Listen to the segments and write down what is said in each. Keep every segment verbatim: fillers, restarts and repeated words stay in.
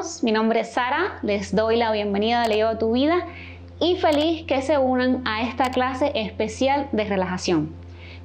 todos, mi nombre es Sara, les doy la bienvenida a Dale Yoga a Tu Vida y feliz que se unan a esta clase especial de relajación.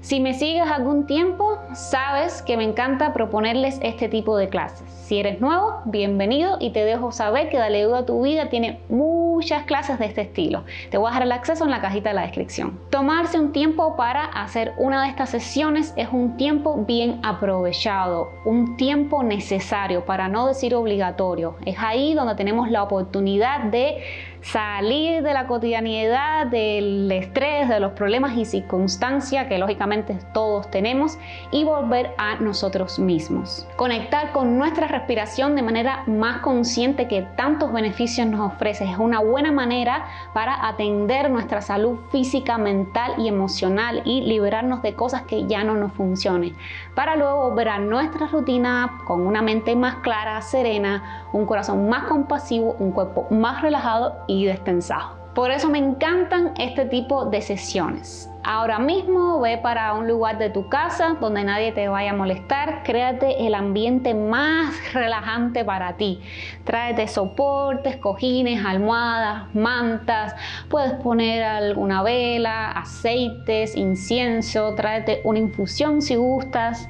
Si me sigues algún tiempo, sabes que me encanta proponerles este tipo de clases. Si eres nuevo, bienvenido y te dejo saber que Dale Yoga a Tu Vida tiene muchas clases de este estilo. Te voy a dejar el acceso en la cajita de la descripción. Tomarse un tiempo para hacer una de estas sesiones es un tiempo bien aprovechado, un tiempo necesario, para no decir obligatorio. Es ahí donde tenemos la oportunidad de salir de la cotidianidad, del estrés, de los problemas y circunstancias que lógicamente todos tenemos y volver a nosotros mismos. Conectar con nuestra respiración de manera más consciente, que tantos beneficios nos ofrece. Es una buena manera para atender nuestra salud física, mental y emocional y liberarnos de cosas que ya no nos funcionen, para luego volver a nuestra rutina con una mente más clara, serena, un corazón más compasivo, un cuerpo más relajado y despensado. Por eso me encantan este tipo de sesiones. Ahora mismo ve para un lugar de tu casa donde nadie te vaya a molestar. Créate el ambiente más relajante para ti. Tráete soportes, cojines, almohadas, mantas. Puedes poner alguna vela, aceites, incienso. Tráete una infusión si gustas.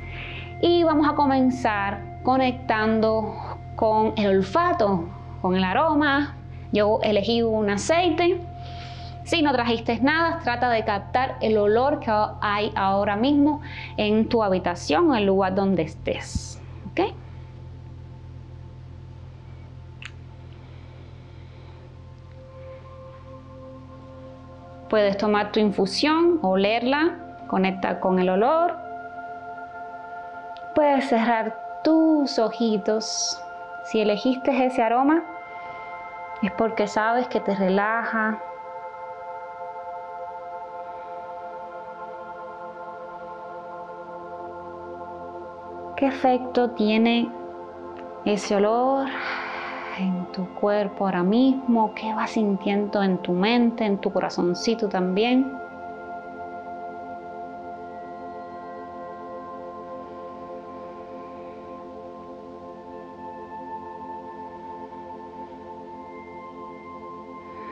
Y vamos a comenzar conectando con el olfato, con el aroma. Yo elegí un aceite. Si no trajiste nada, trata de captar el olor que hay ahora mismo en tu habitación o el lugar donde estés. ¿Okay? Puedes tomar tu infusión, olerla, conecta con el olor. Puedes cerrar tus ojitos. Si elegiste ese aroma, es porque sabes que te relaja. ¿Qué efecto tiene ese olor en tu cuerpo ahora mismo? ¿Qué vas sintiendo en tu mente, en tu corazoncito también?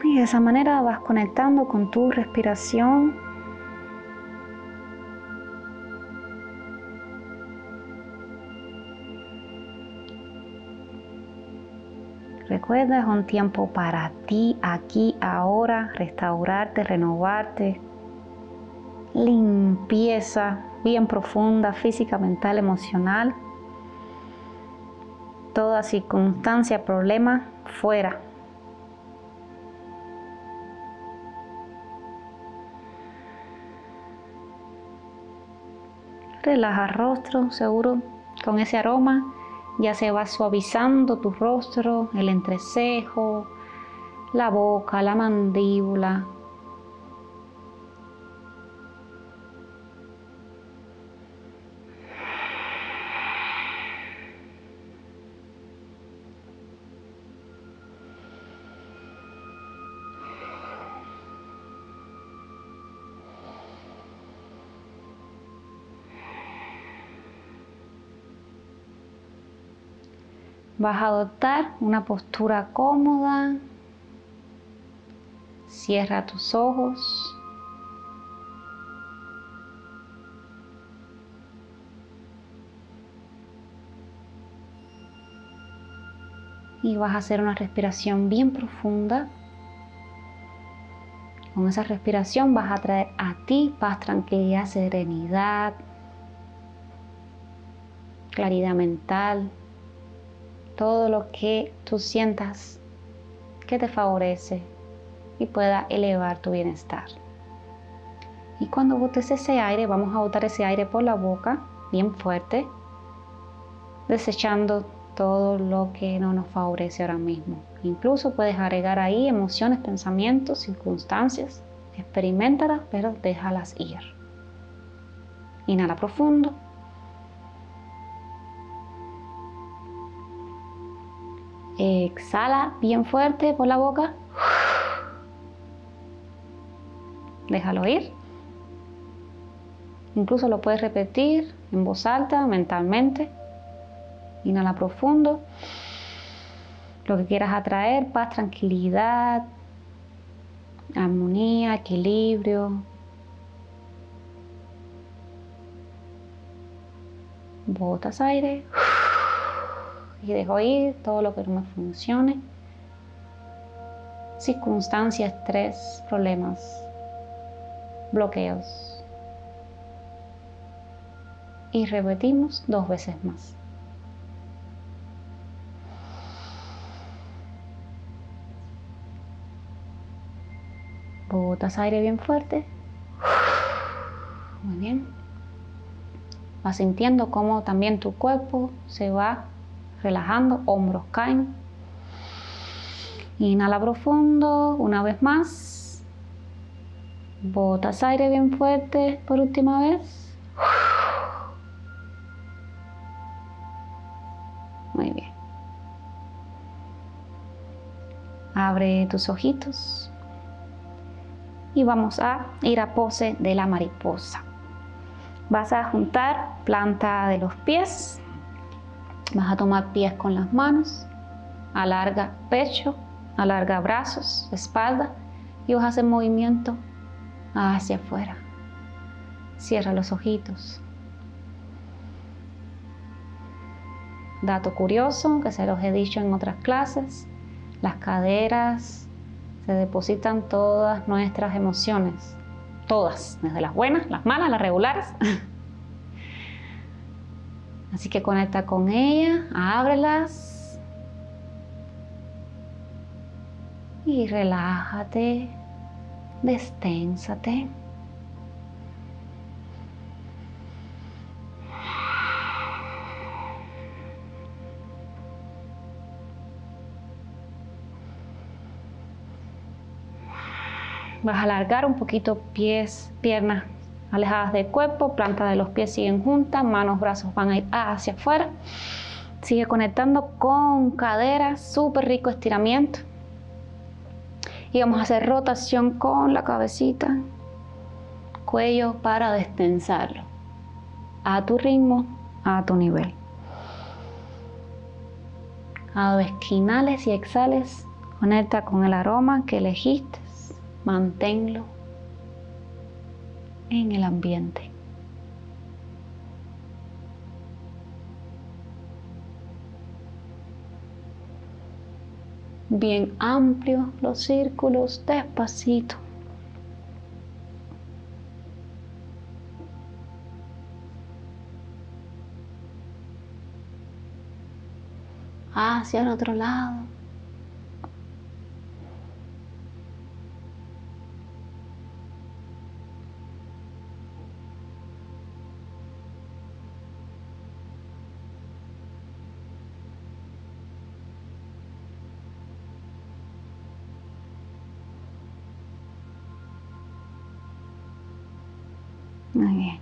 Y de esa manera vas conectando con tu respiración. Recuerda, es un tiempo para ti, aquí, ahora, restaurarte, renovarte. Limpieza bien profunda, física, mental, emocional. Toda circunstancia, problema, fuera. Relaja el rostro, seguro con ese aroma ya se va suavizando tu rostro, el entrecejo, la boca, la mandíbula. Vas a adoptar una postura cómoda, cierra tus ojos y vas a hacer una respiración bien profunda. Con esa respiración vas a traer a ti paz, tranquilidad, serenidad, claridad mental. Todo lo que tú sientas que te favorece y pueda elevar tu bienestar. Y cuando botes ese aire, vamos a botar ese aire por la boca, bien fuerte, desechando todo lo que no nos favorece ahora mismo. Incluso puedes agregar ahí emociones, pensamientos, circunstancias. Experiméntalas, pero déjalas ir. Inhala profundo. Exhala bien fuerte por la boca. Déjalo ir. Incluso lo puedes repetir en voz alta, mentalmente. Inhala profundo. lo que quieras atraer, paz, tranquilidad, armonía, equilibrio, botas aire y dejo ir todo lo que no me funcione, circunstancias, estrés, problemas, bloqueos, y repetimos dos veces más. Botas aire bien fuerte. Muy bien. Vas sintiendo cómo también tu cuerpo se va relajando, hombros caen. Inhala profundo, una vez más. Botas aire bien fuerte por última vez. Muy bien. Abre tus ojitos. Y vamos a ir a pose de la mariposa. Vas a juntar planta de los pies. Vas a tomar pies con las manos. Alarga pecho, alarga brazos, espalda. Y vas a hacer movimiento hacia afuera. Cierra los ojitos. Dato curioso que se los he dicho en otras clases. Las caderas se depositan todas nuestras emociones, todas, desde las buenas, las malas, las regulares. Así que conecta con ellas, ábrelas y relájate, desténsate. Vas a alargar un poquito pies, piernas alejadas del cuerpo, planta de los pies siguen juntas, manos, brazos van a ir hacia afuera. Sigue conectando con cadera, súper rico estiramiento. Y vamos a hacer rotación con la cabecita, cuello para destensarlo. A tu ritmo, a tu nivel. Hago esquinales y exhales, conecta con el aroma que elegiste. Manténlo en el ambiente. Bien amplios los círculos, despacito. Hacia el otro lado. Muy bien.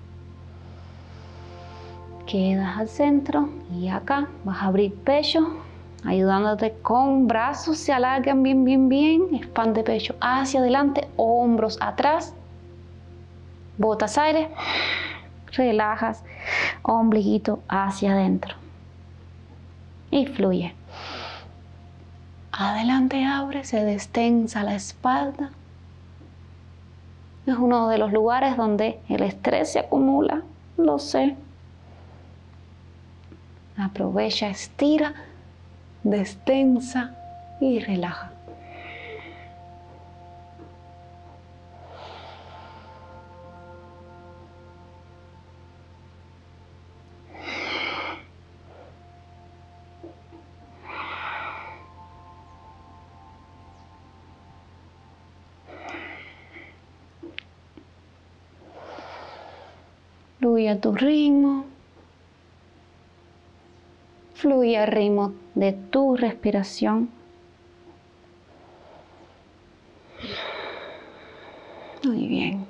Quedas al centro y acá vas a abrir pecho, ayudándote con brazos, se alargan bien, bien, bien. Expande pecho hacia adelante, hombros atrás. Botas aire, relajas, ombliguito hacia adentro. Y fluye. Adelante abre, se destensa la espalda. Es uno de los lugares donde el estrés se acumula, lo sé. Aprovecha, estira, destensa y relaja. Fluye a tu ritmo, fluye al ritmo de tu respiración. Muy bien,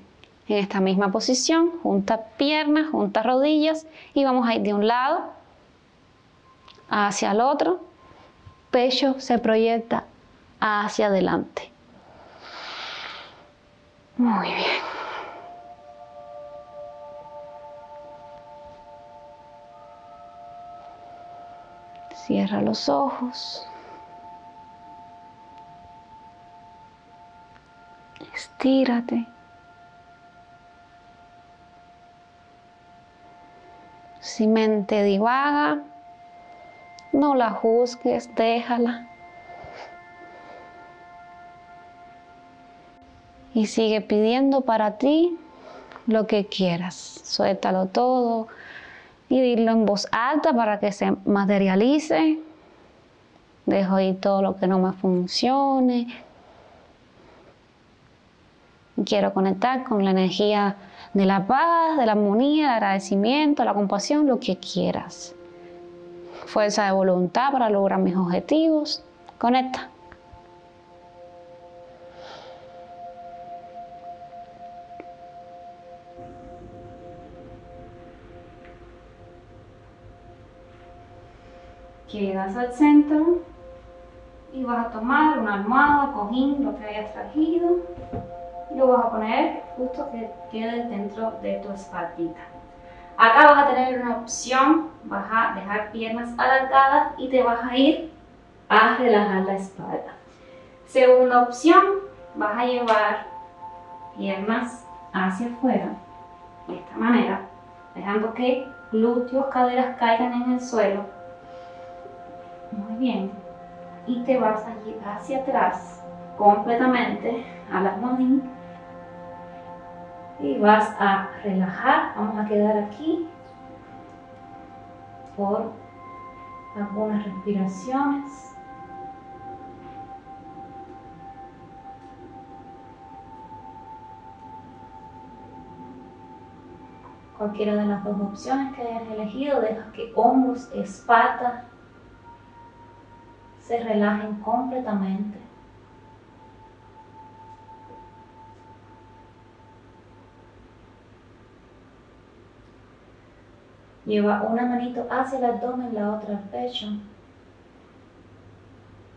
en esta misma posición, junta piernas, junta rodillas y vamos a ir de un lado hacia el otro, pecho se proyecta hacia adelante. Muy bien. Cierra los ojos Estírate. Si mente divaga, no la juzgues, déjala. Y sigue pidiendo para ti lo que quieras. Suéltalo todo y dilo en voz alta para que se materialice. Dejo ir todo lo que no me funcione. Quiero conectar con la energía de la paz, de la armonía, el agradecimiento, la compasión, lo que quieras. Fuerza de voluntad para lograr mis objetivos. Conecta. Llegas al centro y vas a tomar una almohada, cojín, lo que hayas traído, y lo vas a poner justo que quede dentro de tu espaldita. Acá vas a tener una opción, vas a dejar piernas alargadas y te vas a ir a relajar la espalda. Segunda opción, vas a llevar piernas hacia afuera, de esta manera, dejando que glúteos, caderas caigan en el suelo. Muy bien, y te vas a ir hacia atrás completamente a la monín y vas a relajar. Vamos a quedar aquí por algunas respiraciones. Cualquiera de las dos opciones que hayas elegido, deja que hombros, espalda se relajen completamente. Lleva una manito hacia el abdomen, la otra al pecho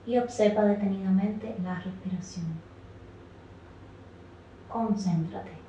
y observa detenidamente la respiración. Concéntrate.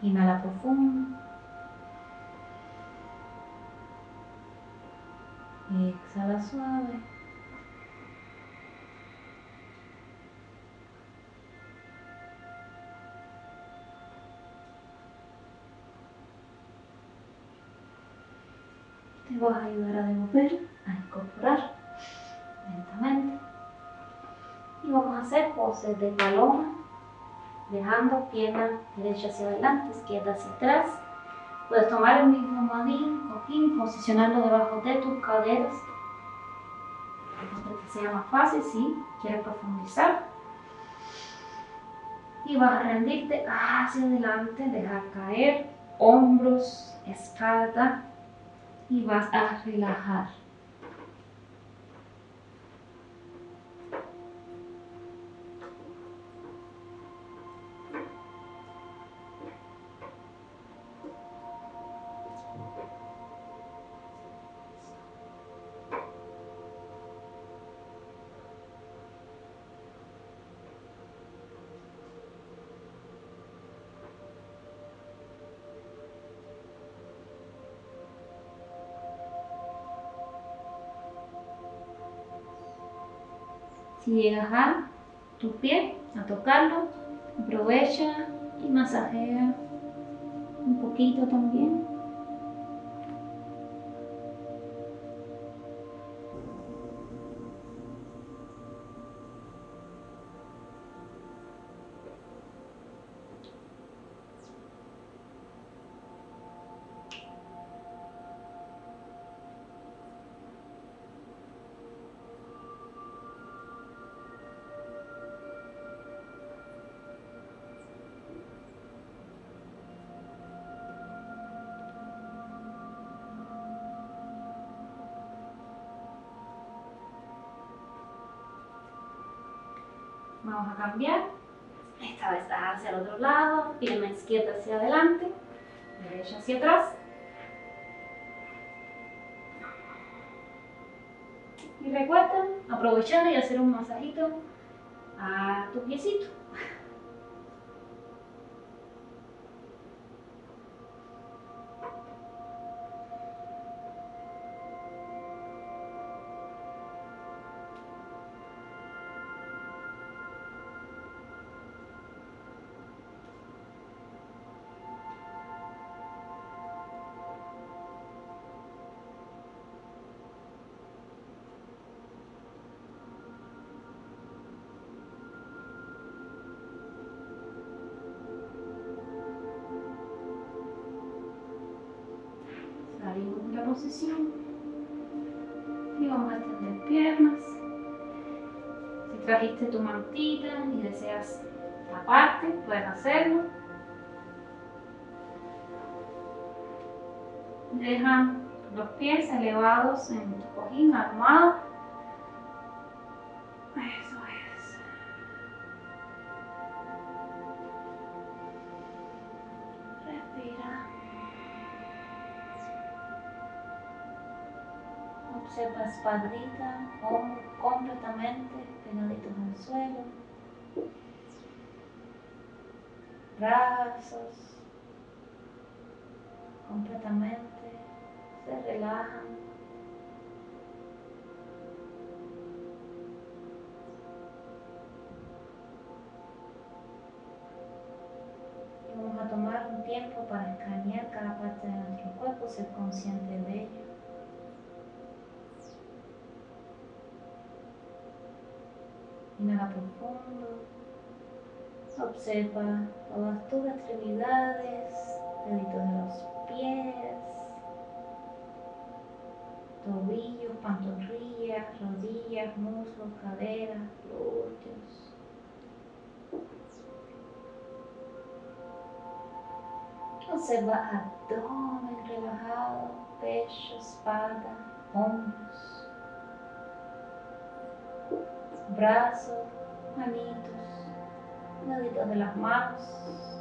Inhala profundo. Exhala suave. Te vas a ayudar a devolver, a incorporar lentamente. Y vamos a hacer poses de paloma, dejando pierna derecha hacia adelante, izquierda hacia atrás. Puedes tomar el mismo almohadín, cojín, posicionarlo debajo de tus caderas, para que sea más fácil si quieres profundizar. Y vas a rendirte hacia adelante, dejar caer hombros, espalda y vas a relajar. Si llegas a tu pie, a tocarlo, aprovecha y masajea un poquito también. Vamos a cambiar, esta vez hacia el otro lado, pierna izquierda hacia adelante, derecha hacia atrás. Y recuerda, aprovechando y hacer un masajito a tu piecito. Posición y vamos a extender piernas. Si trajiste tu mantita y deseas taparte, puedes hacerlo. Deja los pies elevados en tu cojín armado. Eso es. Respira. Observa espaldita, hombros completamente pegaditos al suelo, brazos completamente se relajan, y vamos a tomar un tiempo para escanear cada parte de nuestro cuerpo, ser consciente de ello. Inhala profundo, observa todas tus extremidades, deditos de los pies, tobillos, pantorrillas, rodillas, muslos, caderas, glúteos. Observa abdomen relajado, pecho, espalda, hombros. Brazos, manitos, deditos de las manos,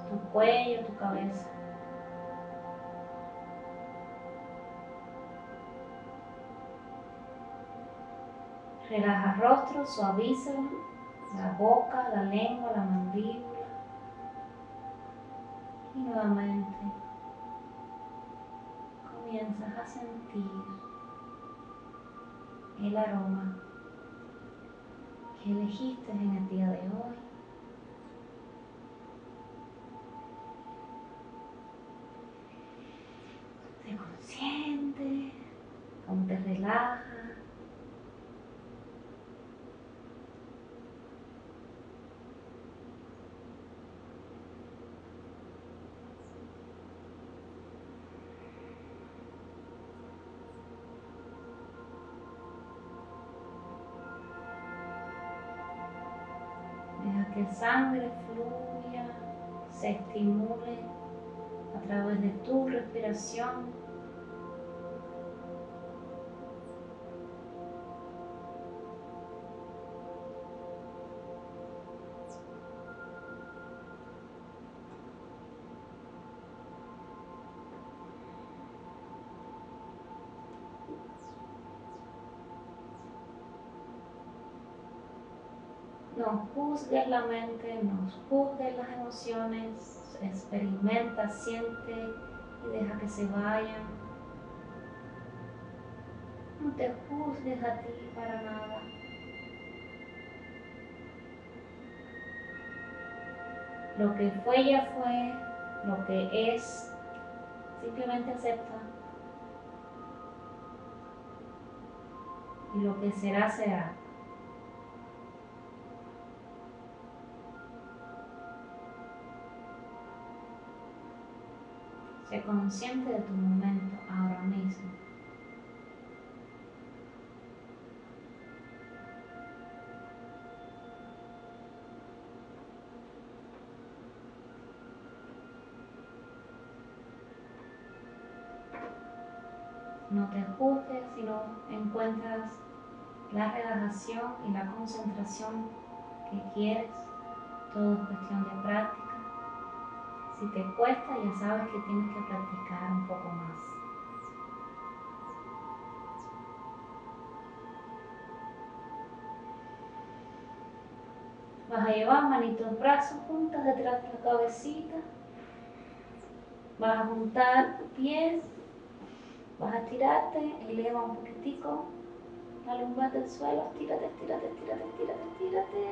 tu cuello, tu cabeza. Relaja el rostro, suavízalo, la boca, la lengua, la mandíbula. Y nuevamente comienzas a sentir el aroma que elegiste en el día de hoy. Sé consciente, cómo te relaja. Que sangre fluya, se estimule a través de tu respiración. No juzgues la mente, no juzgues las emociones, experimenta, siente y deja que se vayan. No te juzgues a ti para nada. Lo que fue ya fue, lo que es, simplemente acepta. Y lo que será, será. Sé consciente de tu momento ahora mismo. No te juzgues, sino encuentras la relajación y la concentración que quieres, todo es cuestión de práctica. Si te cuesta, ya sabes que tienes que practicar un poco más. Vas a llevar manitos, brazos juntas detrás de la cabecita. Vas a juntar pies. Vas a estirarte, eleva un poquitico la lumbar del suelo. Estírate, estírate, estírate, estírate, estírate.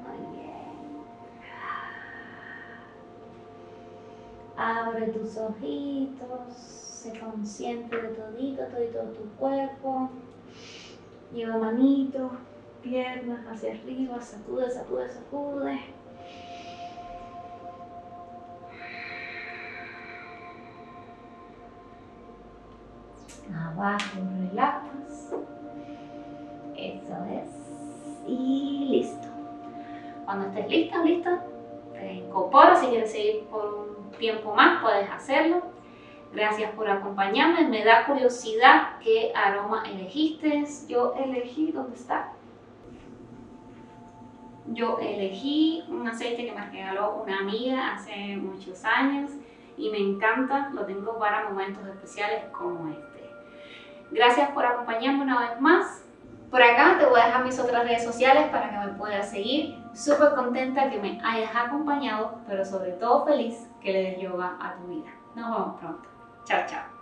Muy bien. Abre tus ojitos. Sé consciente de todito, todito tu cuerpo. Lleva manitos, piernas hacia arriba, sacude, sacude, sacude. Abajo, relajas. Eso es. Y listo. Cuando estés lista, lista, te incorporas. Si quieres seguir por un tiempo más, puedes hacerlo. Gracias por acompañarme. Me da curiosidad qué aroma elegiste. Yo elegí, ¿dónde está? Yo elegí un aceite que me regaló una amiga hace muchos años y me encanta. Lo tengo para momentos especiales como este. Gracias por acompañarme una vez más. Por acá te voy a dejar mis otras redes sociales para que me puedas seguir. Súper contenta que me hayas acompañado, pero sobre todo feliz que le des yoga a tu vida. Nos vemos pronto. Chao, chao.